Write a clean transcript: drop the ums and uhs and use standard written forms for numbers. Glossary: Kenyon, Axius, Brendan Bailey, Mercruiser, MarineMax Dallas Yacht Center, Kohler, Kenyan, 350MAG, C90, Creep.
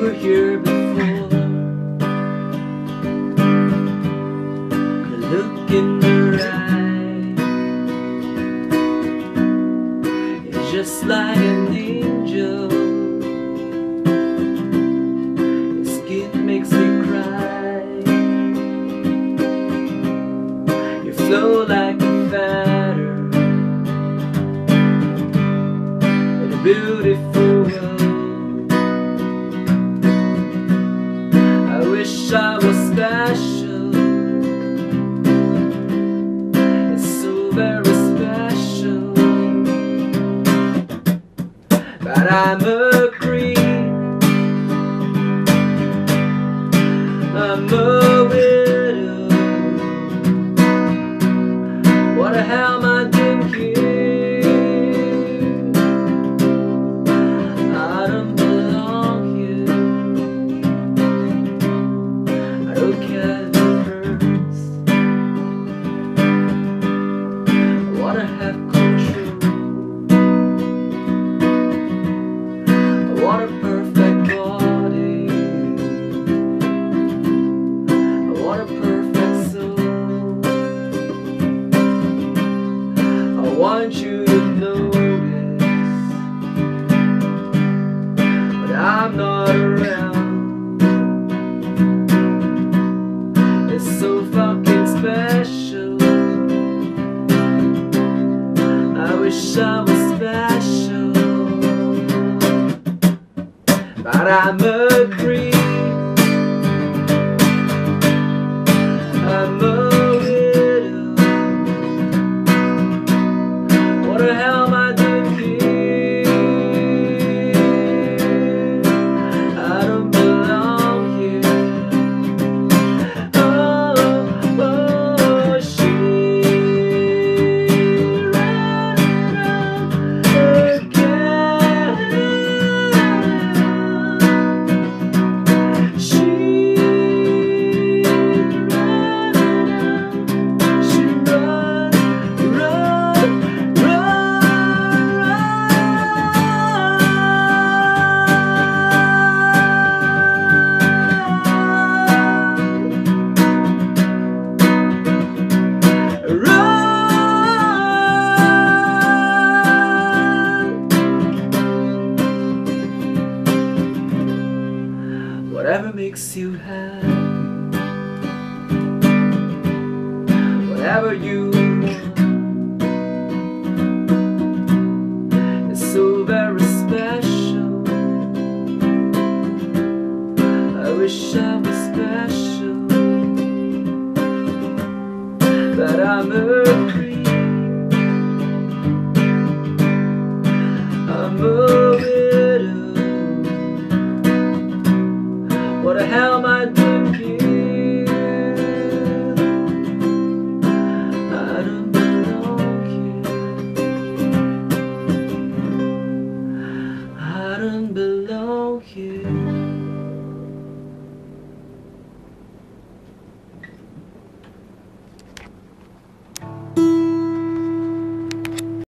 were here before. The look in her eye is just like an angel. Your skin makes me cry. You flow like a feather in a beautiful world. I was special. It's so very special. But I'm a creep, I'm a widow. What the hell am I doing here? I don't belong here. Look at the hurts. I wanna have control. I want a perfect body. I want a perfect soul. I want you to know this, but I'm not around. So fucking special. I wish I was special. But I'm a creep, I'm a widow. What the hell am I doing here? I don't belong here. Whatever makes you happy, whatever you want, it's so very special. I wish I was special, but I'm a creep. I'm a widow. What the hell am I doing here? I don't belong here. I don't belong here.